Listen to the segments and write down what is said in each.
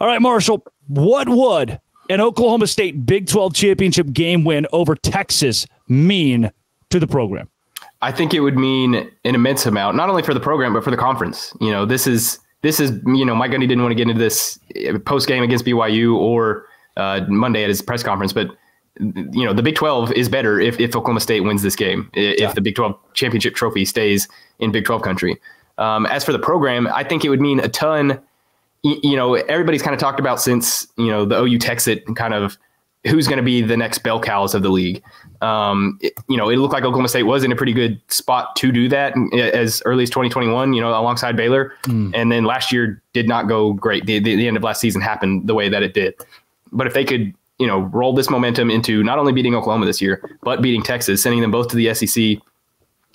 All right, Marshall, what would an Oklahoma State Big 12 championship game win over Texas mean to the program? I think it would mean an immense amount, not only for the program, but for the conference. You know, this is, you know, Mike Gundy didn't want to get into this post game against BYU or Monday at his press conference, but you know, the Big 12 is better if Oklahoma State wins this game, if the Big 12 championship trophy stays in Big 12 country. As for the program, I think it would mean a ton. You know, everybody's kind of talked about since, you know, the OU Texas kind of who's going to be the next bell cows of the league. You know, it looked like Oklahoma State was in a pretty good spot to do that as early as 2021, you know, alongside Baylor. And then last year did not go great. The end of last season happened the way that it did. But if they could, you know, roll this momentum into not only beating Oklahoma this year, but beating Texas, sending them both to the SEC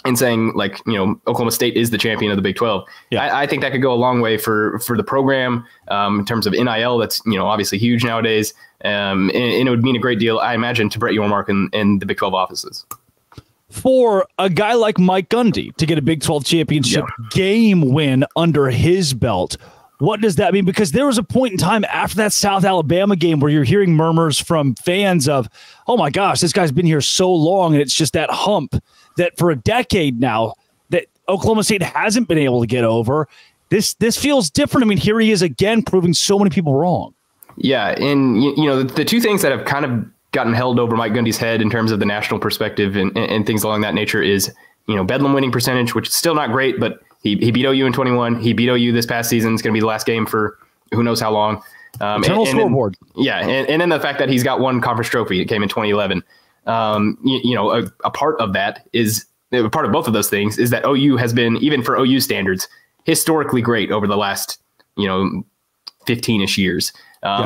and saying, like, you know, Oklahoma State is the champion of the Big 12. Yeah. I think that could go a long way for the program in terms of NIL. That's, you know, obviously huge nowadays. And it would mean a great deal, I imagine, to Brett Yormark and the Big 12 offices. For a guy like Mike Gundy to get a Big 12 championship game win under his belt, what does that mean? Because there was a point in time after that South Alabama game where you're hearing murmurs from fans of, oh my gosh, this guy's been here so long, and it's just that hump that for a decade now that Oklahoma State hasn't been able to get over. This feels different. I mean, here he is again, proving so many people wrong. Yeah, and you know, the two things that have kind of gotten held over Mike Gundy's head in terms of the national perspective and things along that nature is, you know, Bedlam winning percentage, which is still not great, but he beat OU in 21. He beat OU this past season. It's going to be the last game for who knows how long. And scoreboard. And then the fact that he's got one conference trophy. It came in 2011. A part of that is a part of both of those things is that OU has been, even for OU standards, historically great over the last, you know, 15-ish years.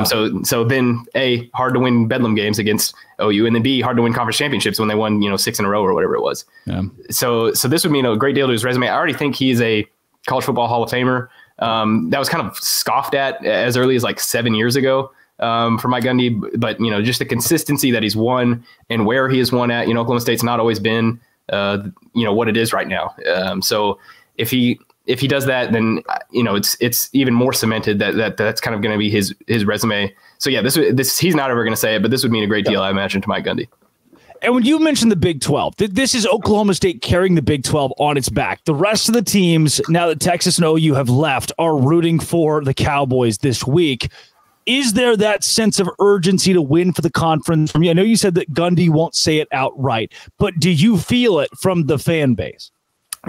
So then A, hard to win Bedlam games against OU, and then B, hard to win conference championships when they won, you know, 6 in a row or whatever it was. Yeah. So this would mean a great deal to his resume. I already think he's a college football Hall of Famer. That was kind of scoffed at as early as like 7 years ago for Mike Gundy, but you know, just the consistency that he's won and where he has won at, you know, Oklahoma State's not always been, you know, what it is right now. So if he does that, then, you know, it's even more cemented that's kind of going to be his resume. So yeah, this he's not ever going to say it, but this would mean a great deal, I imagine, to Mike Gundy. And when you mentioned the Big 12, this is Oklahoma State carrying the Big 12 on its back. The rest of the teams, now that Texas and OU have left, are rooting for the Cowboys this week. Is there that sense of urgency to win for the conference from you? I know you said that Gundy won't say it outright, but do you feel it from the fan base?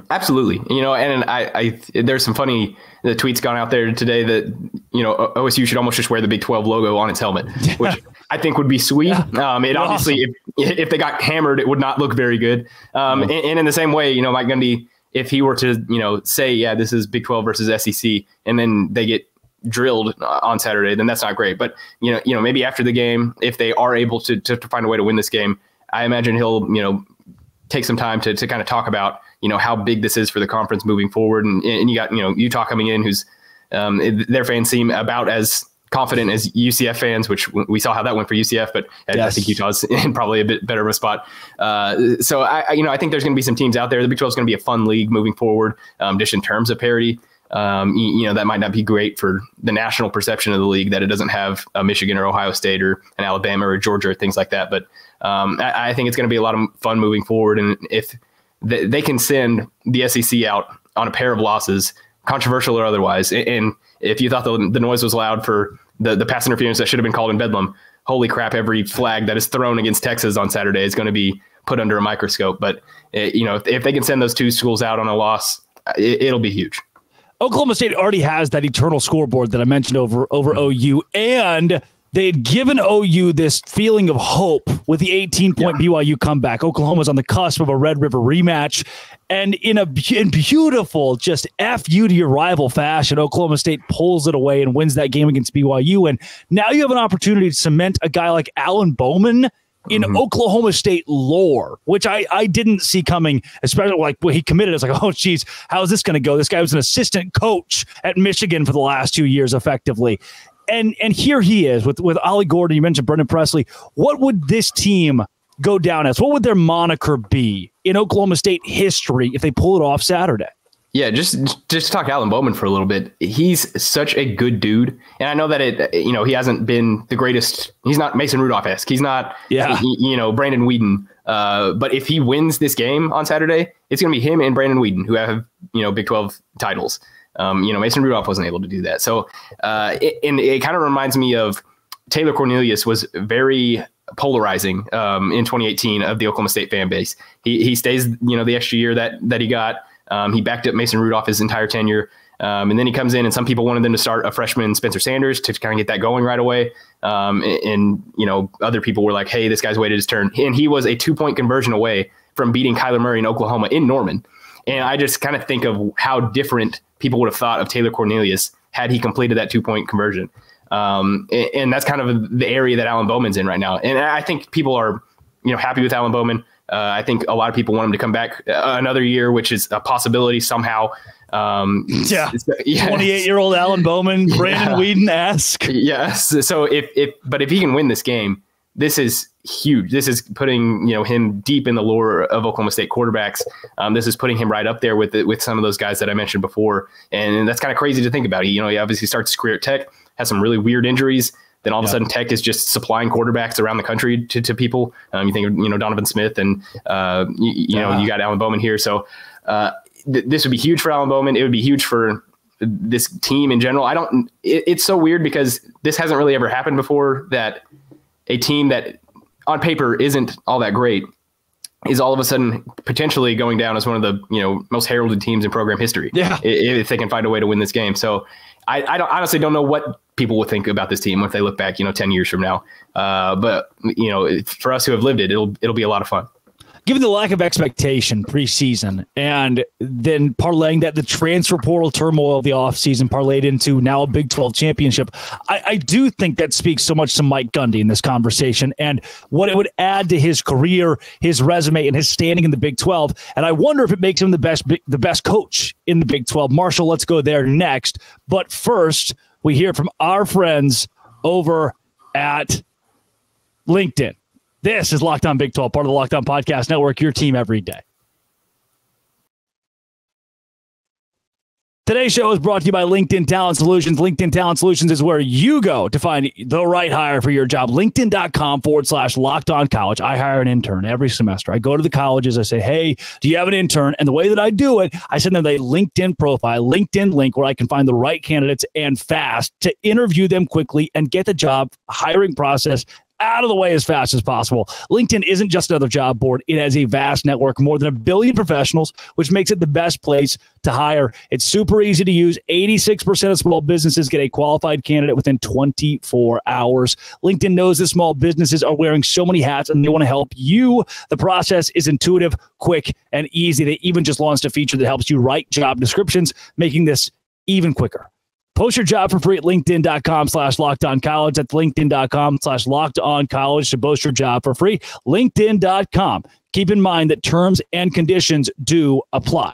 Absolutely. You know, and I there's some funny tweets gone out there today that, you know, OSU should almost just wear the Big 12 logo on its helmet, which I think would be sweet. Yeah. Obviously, if they got hammered, it would not look very good. And in the same way, you know, Mike Gundy, if he were to, you know, say, yeah, this is Big 12 versus SEC, and then they get drilled on Saturday, then that's not great. But, you know, maybe after the game, if they are able to find a way to win this game, I imagine he'll, you know, take some time to kind of talk about, you know, how big this is for the conference moving forward. And you got, you know, Utah coming in, who's their fans seem about as confident as UCF fans, which we saw how that went for UCF, but I think Utah's in probably a bit better of a spot. So I think there's going to be some teams out there. The Big 12 is going to be a fun league moving forward, just in terms of parity. You know, that might not be great for the national perception of the league that it doesn't have a Michigan or Ohio State or an Alabama or Georgia or things like that. But I think it's going to be a lot of fun moving forward. And if they can send the SEC out on a pair of losses, controversial or otherwise. And if you thought the noise was loud for the pass interference that should have been called in Bedlam, holy crap, every flag that is thrown against Texas on Saturday is going to be put under a microscope. But, you know, if they can send those two schools out on a loss, it'll be huge. Oklahoma State already has that eternal scoreboard that I mentioned over OU, and they had given OU this feeling of hope with the 18-point BYU comeback. Oklahoma's on the cusp of a Red River rematch. And in beautiful, just F you to your rival fashion, Oklahoma State pulls it away and wins that game against BYU. And now you have an opportunity to cement a guy like Alan Bowman in Oklahoma State lore, which I didn't see coming, especially like when he committed. It's like, oh, geez, how's this going to go? This guy was an assistant coach at Michigan for the last 2 years, effectively. And here he is with Ollie Gordon. You mentioned Brendan Presley. What would this team go down as? What would their moniker be in Oklahoma State history if they pull it off Saturday? Yeah, just talk Alan Bowman for a little bit. He's such a good dude. And I know that he hasn't been the greatest. He's not Mason Rudolph-esque. He's not, Brandon Weeden. But if he wins this game on Saturday, it's going to be him and Brandon Weeden, who have, Big 12 titles. Mason Rudolph wasn't able to do that. So it kind of reminds me of Taylor Cornelius was very polarizing in 2018 of the Oklahoma State fan base. He stays, the extra year that he got. He backed up Mason Rudolph his entire tenure. And then he comes in and some people wanted them to start a freshman Spencer Sanders to kind of get that going right away. And other people were like, hey, this guy's waited his turn. And he was a 2-point conversion away from beating Kyler Murray in Oklahoma in Norman. And I just kind of think of how different people would have thought of Taylor Cornelius had he completed that 2-point conversion. And that's kind of the area that Alan Bowman's in right now. And I think people are, happy with Alan Bowman. I think a lot of people want him to come back another year, which is a possibility somehow. 28-year-old Alan Bowman, Brandon Weeden-esque. Yes. So if he can win this game, this is huge. This is putting him deep in the lore of Oklahoma State quarterbacks. This is putting him right up there with some of those guys that I mentioned before, and that's kind of crazy to think about. He obviously starts his career at Tech, has some really weird injuries. Then all of a sudden, Tech is just supplying quarterbacks around the country to people. You think of, Donovan Smith and, you got Alan Bowman here. So this would be huge for Alan Bowman. It would be huge for this team in general. It's so weird because this hasn't really ever happened before, that a team that on paper isn't all that great is all of a sudden potentially going down as one of the, most heralded teams in program history. Yeah. If they can find a way to win this game. So I honestly don't know what people will think about this team if they look back, 10 years from now. But for us who have lived it, it'll be a lot of fun. Given the lack of expectation preseason and then parlaying that the transfer portal turmoil of the offseason parlayed into now a Big 12 championship, I do think that speaks so much to Mike Gundy in this conversation and what it would add to his career, his resume, and his standing in the Big 12. And I wonder if it makes him the best coach in the Big 12. Marshall, let's go there next. But first, we hear from our friends over at LinkedIn. This is Locked On Big 12, part of the Locked On Podcast Network, your team every day. Today's show is brought to you by LinkedIn Talent Solutions. LinkedIn Talent Solutions is where you go to find the right hire for your job. LinkedIn.com/LockedOnCollege. I hire an intern every semester. I go to the colleges. I say, hey, do you have an intern? And the way that I do it, I send them a LinkedIn profile, LinkedIn link, where I can find the right candidates and fast to interview them quickly and get the job hiring process out of the way as fast as possible. LinkedIn isn't just another job board. It has a vast network, more than 1 billion professionals, which makes it the best place to hire. It's super easy to use. 86% of small businesses get a qualified candidate within 24 hours. LinkedIn knows that small businesses are wearing so many hats and they want to help you. The process is intuitive, quick, and easy. They even just launched a feature that helps you write job descriptions, making this even quicker. Post your job for free at LinkedIn.com/LockedOnCollege. That's LinkedIn.com/LockedOnCollege to post your job for free. LinkedIn.com. Keep in mind that terms and conditions do apply.